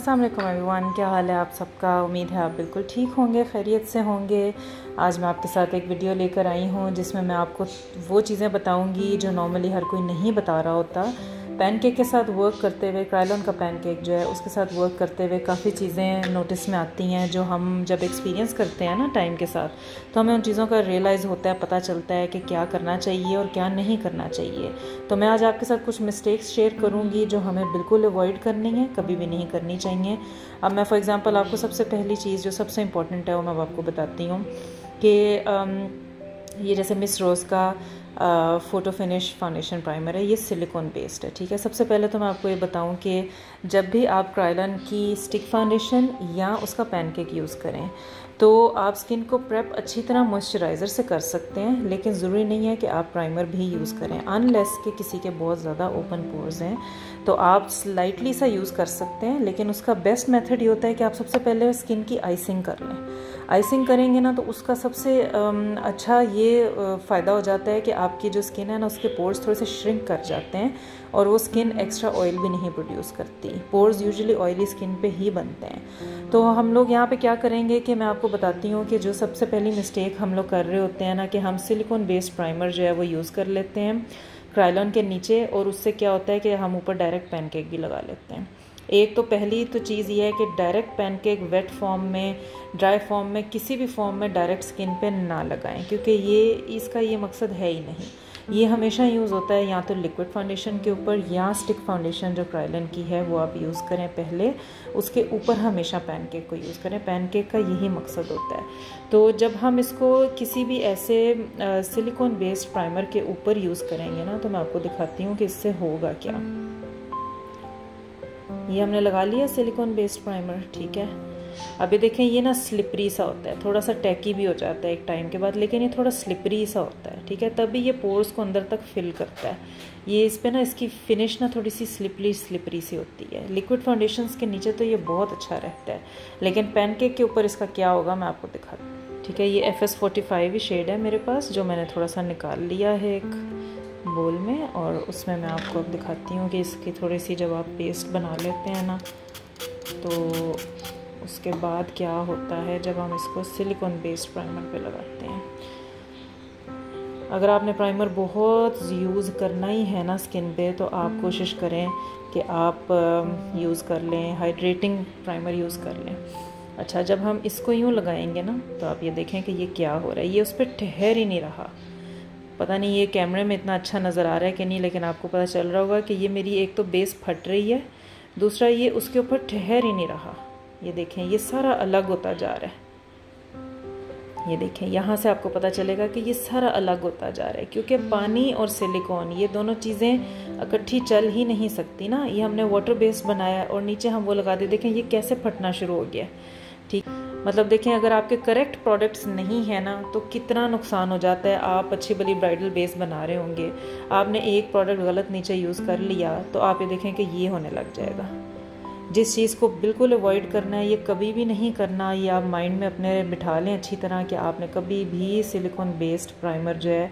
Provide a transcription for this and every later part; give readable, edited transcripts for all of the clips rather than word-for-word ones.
अस्सलाम वालेकुम एवरीवन, क्या हाल है आप सबका। उम्मीद है आप बिल्कुल ठीक होंगे, खैरियत से होंगे। आज मैं आपके साथ एक वीडियो लेकर आई हूँ जिसमें मैं आपको वो चीज़ें बताऊँगी जो नॉर्मली हर कोई नहीं बता रहा होता। पैनकेक के साथ वर्क करते हुए, क्रायोलन का पैनकेक जो है उसके साथ वर्क करते हुए काफ़ी चीज़ें नोटिस में आती हैं जो हम जब एक्सपीरियंस करते हैं ना टाइम के साथ, तो हमें उन चीज़ों का रियलाइज़ होता है, पता चलता है कि क्या करना चाहिए और क्या नहीं करना चाहिए। तो मैं आज आपके साथ कुछ मिस्टेक्स शेयर करूँगी जो हमें बिल्कुल अवॉइड करनी है, कभी भी नहीं करनी चाहिए। अब मैं फॉर एग्ज़ाम्पल आपको सबसे पहली चीज़ जो सबसे इम्पॉर्टेंट है वो मैं आपको बताती हूँ कि ये जैसे मिस रोज़ का फ़ोटो फिनिश फाउंडेशन प्राइमर है, ये सिलिकॉन बेस्ड है, ठीक है। सबसे पहले तो मैं आपको ये बताऊं कि जब भी आप क्रायोलन की स्टिक फाउंडेशन या उसका पैनकेक यूज़ करें तो आप स्किन को प्रेप अच्छी तरह मॉइस्चराइज़र से कर सकते हैं, लेकिन ज़रूरी नहीं है कि आप प्राइमर भी यूज़ करें। अनलेस कि किसी के बहुत ज़्यादा ओपन पोर्स हैं तो आप स्लाइटली सा यूज़ कर सकते हैं, लेकिन उसका बेस्ट मेथड ये होता है कि आप सबसे पहले स्किन की आइसिंग कर लें। आइसिंग करेंगे ना तो उसका सबसे अच्छा ये फ़ायदा हो जाता है कि आपकी जो स्किन है ना उसके पोर्स थोड़े से श्रिंक कर जाते हैं और वो स्किन एक्स्ट्रा ऑयल भी नहीं प्रोड्यूस करती। पोर्स यूजुअली ऑयली स्किन पे ही बनते हैं। तो हम लोग यहाँ पे क्या करेंगे कि मैं आपको बताती हूँ कि जो सबसे पहली मिस्टेक हम लोग कर रहे होते हैं ना कि हम सिलिकॉन बेस्ड प्राइमर जो है वो यूज़ कर लेते हैं क्रायोलन के नीचे, और उससे क्या होता है कि हम ऊपर डायरेक्ट पैनकेक भी लगा लेते हैं। एक तो पहली तो चीज़ ये है कि डायरेक्ट पैनकेक वेट फॉर्म में, ड्राई फॉर्म में, किसी भी फॉर्म में डायरेक्ट स्किन पे ना लगाएं, क्योंकि ये इसका ये मकसद है ही नहीं। ये हमेशा यूज़ होता है या तो लिक्विड फाउंडेशन के ऊपर या स्टिक फाउंडेशन जो क्रायोलन की है वो आप यूज़ करें पहले, उसके ऊपर हमेशा पैनकेक को यूज़ करें। पैनकेक का यही मकसद होता है। तो जब हम इसको किसी भी ऐसे सिलिकॉन बेस्ड प्राइमर के ऊपर यूज़ करेंगे ना, तो मैं आपको दिखाती हूँ कि इससे होगा क्या। ये हमने लगा लिया सिलिकॉन बेस्ड प्राइमर, ठीक है। अभी देखें ये ना स्लिपरी सा होता है, थोड़ा सा टैकी भी हो जाता है एक टाइम के बाद, लेकिन ये थोड़ा स्लिपरी सा होता है, ठीक है। तभी ये पोर्स को अंदर तक फिल करता है। ये इस पे ना इसकी फिनिश ना थोड़ी सी स्लिपरी सी होती है। लिक्विड फाउंडेशंस के नीचे तो ये बहुत अच्छा रहता है, लेकिन पैनकेक के ऊपर इसका क्या होगा मैं आपको दिखा दूँ, ठीक है। ये FS 45 ही शेड है मेरे पास, जो मैंने थोड़ा सा निकाल लिया है एक बोल में, और उसमें मैं आपको अब दिखाती हूँ कि इसकी थोड़ी सी जब आप पेस्ट बना लेते हैं ना तो उसके बाद क्या होता है जब हम इसको सिलिकॉन बेस्ड प्राइमर पे लगाते हैं। अगर आपने प्राइमर बहुत यूज़ करना ही है ना स्किन पे, तो आप कोशिश करें कि आप यूज़ कर लें, हाइड्रेटिंग प्राइमर यूज़ कर लें। अच्छा, जब हम इसको यूँ लगाएंगे ना तो आप ये देखें कि ये क्या हो रहा है, ये उस पर ठहर ही नहीं रहा। पता नहीं ये कैमरे में इतना अच्छा नज़र आ रहा है कि नहीं, लेकिन आपको पता चल रहा होगा कि ये मेरी एक तो बेस फट रही है, दूसरा ये उसके ऊपर ठहर ही नहीं रहा। ये देखें ये सारा अलग होता जा रहा है। ये देखें यहाँ से आपको पता चलेगा कि ये सारा अलग होता जा रहा है, क्योंकि पानी और सिलिकॉन ये दोनों चीज़ें इकट्ठी चल ही नहीं सकती ना। ये हमने वाटर बेस्ड बनाया और नीचे हम वो लगा दे, देखें ये कैसे फटना शुरू हो गया, ठीक। मतलब देखें अगर आपके करेक्ट प्रोडक्ट्स नहीं है ना तो कितना नुकसान हो जाता है। आप अच्छी भली ब्राइडल बेस बना रहे होंगे, आपने एक प्रोडक्ट गलत नीचे यूज़ कर लिया तो आप ये देखें कि ये होने लग जाएगा। जिस चीज़ को बिल्कुल अवॉइड करना है, ये कभी भी नहीं करना, ये आप माइंड में अपने बिठा लें अच्छी तरह कि आपने कभी भी सिलिकॉन बेस्ड प्राइमर जो है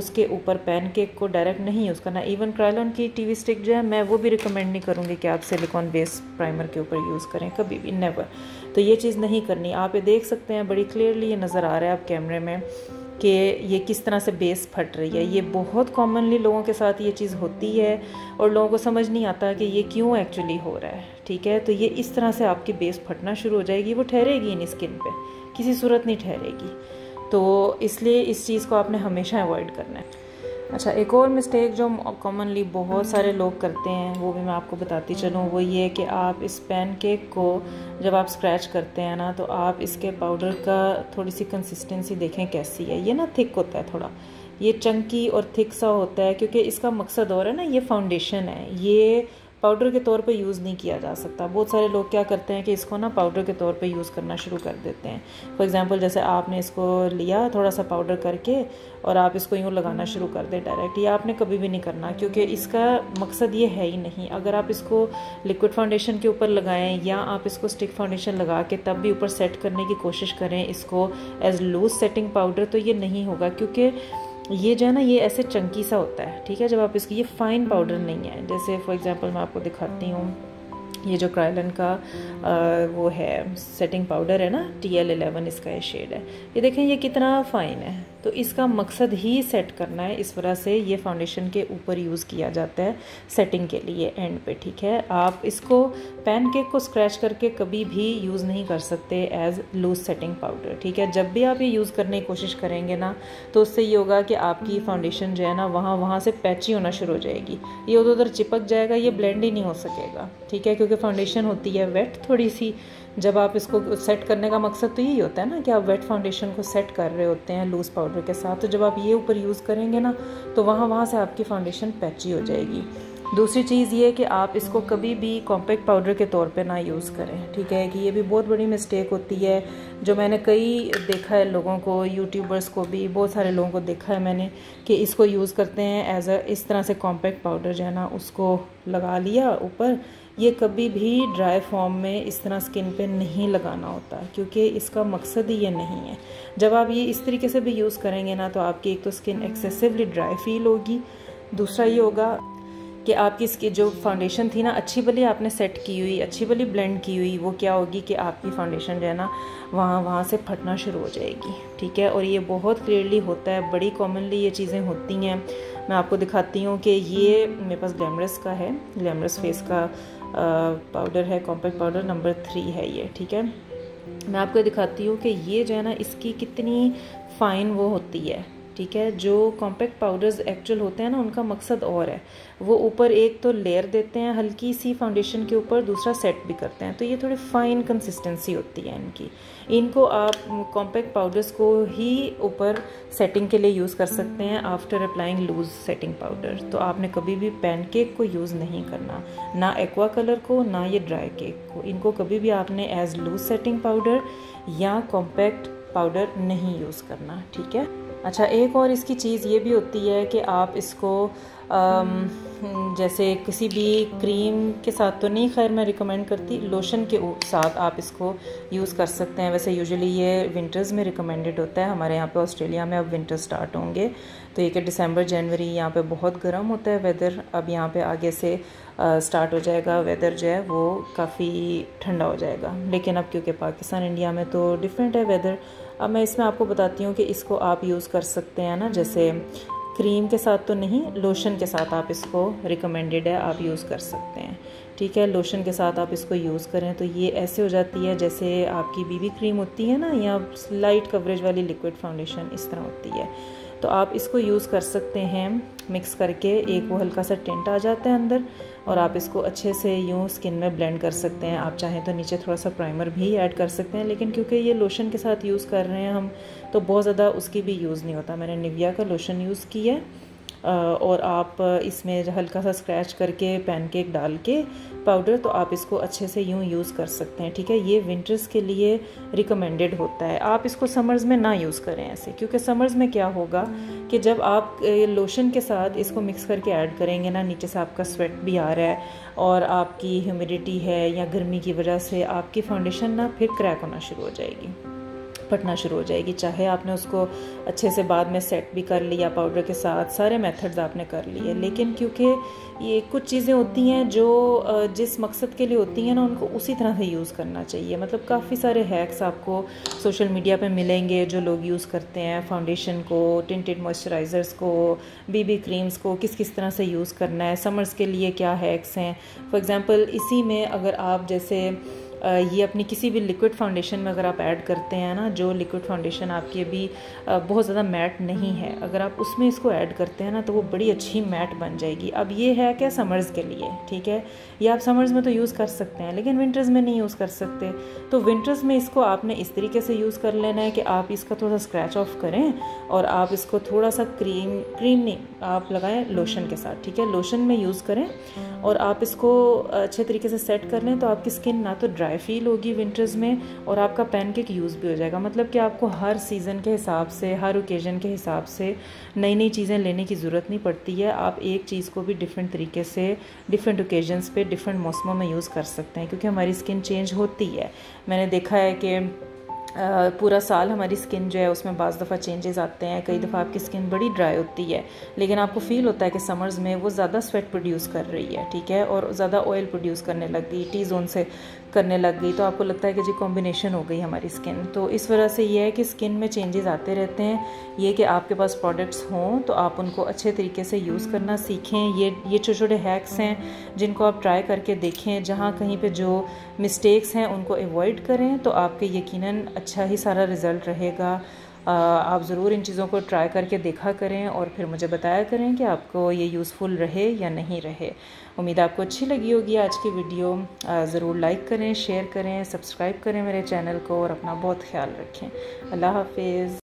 उसके ऊपर पैनकेक को डायरेक्ट नहीं यूज़ करना। इवन क्रायोलन की टीवी स्टिक जो है मैं वो भी रिकमेंड नहीं करूँगी कि आप सिलिकॉन बेस्ड प्राइमर के ऊपर यूज़ करें, कभी भी, नेवर। तो ये चीज़ नहीं करनी। आप ये देख सकते हैं बड़ी क्लियरली, ये नज़र आ रहा है आप कैमरे में कि ये किस तरह से बेस फट रही है। ये बहुत कॉमनली लोगों के साथ ये चीज़ होती है और लोगों को समझ नहीं आता कि ये क्यों एक्चुअली हो रहा है, ठीक है। तो ये इस तरह से आपकी बेस फटना शुरू हो जाएगी, वो ठहरेगी नहीं स्किन पे, किसी सूरत नहीं ठहरेगी। तो इसलिए इस चीज़ को आपने हमेशा अवॉइड करना है। अच्छा, एक और मिस्टेक जो कॉमनली बहुत सारे लोग करते हैं वो भी मैं आपको बताती चलूँ, वो ये है कि आप इस पैनकेक को जब आप स्क्रैच करते हैं ना तो आप इसके पाउडर का थोड़ी सी कंसिस्टेंसी देखें कैसी है। ये ना थिक होता है, थोड़ा ये चंकी और थिक सा होता है, क्योंकि इसका मकसद और है ना, ये फाउंडेशन है, ये पाउडर के तौर पे यूज़ नहीं किया जा सकता। बहुत सारे लोग क्या करते हैं कि इसको ना पाउडर के तौर पे यूज़ करना शुरू कर देते हैं। फॉर एग्जांपल जैसे आपने इसको लिया थोड़ा सा पाउडर करके और आप इसको यूँ लगाना शुरू कर दें डायरेक्ट, ये आपने कभी भी नहीं करना, क्योंकि इसका मकसद ये है ही नहीं। अगर आप इसको लिक्विड फाउंडेशन के ऊपर लगाएँ या आप इसको स्टिक फाउंडेशन लगा के तब भी ऊपर सेट करने की कोशिश करें इसको एज लूज सेटिंग पाउडर, तो ये नहीं होगा, क्योंकि ये जो है ना ये ऐसे चंकी सा होता है, ठीक है। जब आप इसकी ये फाइन पाउडर नहीं है, जैसे फॉर एग्जांपल मैं आपको दिखाती हूँ ये जो क्रायोलन का वो है सेटिंग पाउडर है ना, TL 11 इसका ये शेड है। ये देखें ये कितना फ़ाइन है, तो इसका मकसद ही सेट करना है। इस वजह से ये फाउंडेशन के ऊपर यूज़ किया जाता है सेटिंग के लिए एंड पे, ठीक है। आप इसको पैनकेक को स्क्रैच करके कभी भी यूज़ नहीं कर सकते एज लूज सेटिंग पाउडर, ठीक है। जब भी आप ये यूज़ करने की कोशिश करेंगे ना, तो उससे ये होगा कि आपकी फाउंडेशन जो है ना वहाँ से पैची होना शुरू हो जाएगी, ये उधर उधर चिपक जाएगा, ये ब्लेंड ही नहीं हो सकेगा, ठीक है। क्योंकि फाउंडेशन होती है वेट थोड़ी सी। जब आप इसको सेट करने का मकसद तो यही होता है ना कि आप वेट फाउंडेशन को सेट कर रहे होते हैं लूज़ पाउडर के साथ, तो जब आप ये ऊपर यूज़ करेंगे ना तो वहाँ से आपकी फाउंडेशन पैची हो जाएगी। दूसरी चीज़ ये कि आप इसको कभी भी कॉम्पैक्ट पाउडर के तौर पे ना यूज़ करें, ठीक है, कि ये भी बहुत बड़ी मिस्टेक होती है। जो मैंने कई देखा है लोगों को, यूट्यूबर्स को भी, बहुत सारे लोगों को देखा है मैंने कि इसको यूज़ करते हैं एज अ, इस तरह से कॉम्पैक्ट पाउडर जो है ना उसको लगा लिया ऊपर। ये कभी भी ड्राई फॉर्म में इस तरह स्किन पे नहीं लगाना होता, क्योंकि इसका मकसद ही ये नहीं है। जब आप ये इस तरीके से भी यूज़ करेंगे ना तो आपकी एक तो स्किन एक्सेसिवली ड्राई फील होगी, दूसरा ये होगा कि आपकी इसकी जो फाउंडेशन थी ना अच्छी भली आपने सेट की हुई, अच्छी भली ब्लेंड की हुई, वो क्या होगी कि आपकी फाउंडेशन जो है ना वहाँ से फटना शुरू हो जाएगी, ठीक है। और ये बहुत क्लियरली होता है, बड़ी कॉमनली ये चीज़ें होती हैं। मैं आपको दिखाती हूँ कि ये मेरे पास ग्लैमरस का है, ग्लैमरस फेस का पाउडर है, कॉम्पैक्ट पाउडर नंबर 3 है ये, ठीक है। मैं आपको दिखाती हूँ कि ये जो है ना इसकी कितनी फ़ाइन वो होती है, ठीक है। जो कॉम्पैक्ट पाउडर्स एक्चुअल होते हैं ना उनका मकसद और है, वो ऊपर एक तो लेयर देते हैं हल्की सी फाउंडेशन के ऊपर, दूसरा सेट भी करते हैं, तो ये थोड़ी फ़ाइन कंसिस्टेंसी होती है इनकी। इनको आप कॉम्पैक्ट पाउडर्स को ही ऊपर सेटिंग के लिए यूज़ कर सकते हैं after applying loose setting powder. तो आपने कभी भी पैनकेक को यूज़ नहीं करना, ना एक्वा कलर को, ना ये ड्राई केक को। इनको कभी भी आपने एज लूज़ सेटिंग पाउडर या कॉम्पैक्ट पाउडर नहीं यूज़ करना, ठीक है। अच्छा, एक और इसकी चीज़ ये भी होती है कि आप इसको जैसे किसी भी क्रीम के साथ तो नहीं, खैर मैं रिकमेंड करती, लोशन के साथ आप इसको यूज़ कर सकते हैं। वैसे यूजुअली ये विंटर्स में रिकमेंडेड होता है, हमारे यहाँ पे ऑस्ट्रेलिया में अब विंटर स्टार्ट होंगे, तो ये कि दिसंबर जनवरी यहाँ पे बहुत गर्म होता है वेदर। अब यहाँ पे आगे से स्टार्ट हो जाएगा वेदर जो है वो काफ़ी ठंडा हो जाएगा, लेकिन अब क्योंकि पाकिस्तान इंडिया में तो डिफरेंट है वेदर। अब मैं इसमें आपको बताती हूँ कि इसको आप यूज़ कर सकते हैं ना, जैसे क्रीम के साथ तो नहीं, लोशन के साथ आप इसको रिकमेंडेड है आप यूज़ कर सकते हैं, ठीक है। लोशन के साथ आप इसको यूज़ करें तो ये ऐसे हो जाती है जैसे आपकी बीबी क्रीम होती है ना, या लाइट कवरेज वाली लिक्विड फाउंडेशन, इस तरह होती है। तो आप इसको यूज़ कर सकते हैं मिक्स करके, एक वो हल्का सा टिंट आ जाता है अंदर, और आप इसको अच्छे से यूँ स्किन में ब्लेंड कर सकते हैं। आप चाहें तो नीचे थोड़ा सा प्राइमर भी ऐड कर सकते हैं, लेकिन क्योंकि ये लोशन के साथ यूज़ कर रहे हैं हम तो बहुत ज़्यादा उसकी भी यूज़ नहीं होता। मैंने निविया का लोशन यूज़ किया है, और आप इसमें हल्का सा स्क्रैच करके पैनकेक डाल के पाउडर, तो आप इसको अच्छे से यूँ यूज़ कर सकते हैं, ठीक है। ये विंटर्स के लिए रिकमेंडेड होता है, आप इसको समर्स में ना यूज़ करें ऐसे, क्योंकि समर्स में क्या होगा कि जब आप लोशन के साथ इसको मिक्स करके ऐड करेंगे ना, नीचे से आपका स्वेट भी आ रहा है और आपकी ह्यूमिडिटी है या गर्मी की वजह से आपकी फाउंडेशन ना फिर क्रैक होना शुरू हो जाएगी, फटना शुरू हो जाएगी। चाहे आपने उसको अच्छे से बाद में सेट भी कर लिया पाउडर के साथ, सारे मेथड्स आपने कर लिए, लेकिन क्योंकि ये कुछ चीज़ें होती हैं जो जिस मकसद के लिए होती हैं ना उनको उसी तरह से यूज़ करना चाहिए। मतलब काफ़ी सारे हैक्स आपको सोशल मीडिया पे मिलेंगे जो लोग यूज़ करते हैं फाउंडेशन को, टिंटेड मॉइस्चराइज़र्स को, बीबी क्रीम्स को, किस किस तरह से यूज़ करना है, समर्स के लिए क्या हैक्स हैं। फॉर एग्ज़ाम्पल इसी में अगर आप जैसे ये अपनी किसी भी लिक्विड फाउंडेशन में अगर आप ऐड करते हैं ना, जो लिक्विड फाउंडेशन आपकी अभी बहुत ज़्यादा मैट नहीं है, अगर आप उसमें इसको ऐड करते हैं ना तो वो बड़ी अच्छी मैट बन जाएगी। अब ये है क्या समर्स के लिए, ठीक है, ये आप समर्स में तो यूज़ कर सकते हैं लेकिन विंटर्स में नहीं यूज़ कर सकते। तो विंटर्स में इसको आपने इस तरीके से यूज़ कर लेना है कि आप इसका थोड़ा सा स्क्रैच ऑफ करें और आप इसको थोड़ा सा क्रीम नहीं, आप लगाएं लोशन के साथ, ठीक है, लोशन में यूज़ करें और आप इसको अच्छे तरीके से सेट कर लें, तो आपकी स्किन ना तो ड्राई फील होगी विंटर्स में और आपका पैनकेक यूज़ भी हो जाएगा। मतलब कि आपको हर सीज़न के हिसाब से, हर ओकेजन के हिसाब से नई नई चीज़ें लेने की ज़रूरत नहीं पड़ती है। आप एक चीज़ को भी डिफरेंट तरीके से, डिफरेंट ओकेजन्स पे, डिफरेंट मौसमों में यूज़ कर सकते हैं, क्योंकि हमारी स्किन चेंज होती है। मैंने देखा है कि पूरा साल हमारी स्किन जो है उसमें बाज़ दफ़ा चेंजेस आते हैं। कई दफ़ा आपकी स्किन बड़ी ड्राई होती है लेकिन आपको फ़ील होता है कि समर्स में वो ज़्यादा स्वेट प्रोड्यूस कर रही है, ठीक है, और ज़्यादा ऑयल प्रोड्यूस करने लग गई, टी जोन से करने लग गई। तो आपको लगता है कि जी कॉम्बिनेशन हो गई हमारी स्किन। तो इस वजह से ये है कि स्किन में चेंजेस आते रहते हैं। ये कि आपके पास प्रोडक्ट्स हों तो आप उनको अच्छे तरीके से यूज़ करना सीखें। ये छोटे छोटे हैक्स हैं जिनको आप ट्राई करके देखें। जहाँ कहीं पर जो मिस्टेक्स हैं उनको एवॉइड करें तो आपके यकीनन अच्छा ही सारा रिज़ल्ट रहेगा। आप ज़रूर इन चीज़ों को ट्राई करके देखा करें और फिर मुझे बताया करें कि आपको ये यूज़फुल रहे या नहीं रहे। उम्मीद आपको अच्छी लगी होगी आज की वीडियो। ज़रूर लाइक करें, शेयर करें, सब्सक्राइब करें मेरे चैनल को और अपना बहुत ख्याल रखें। अल्लाह हाफिज़।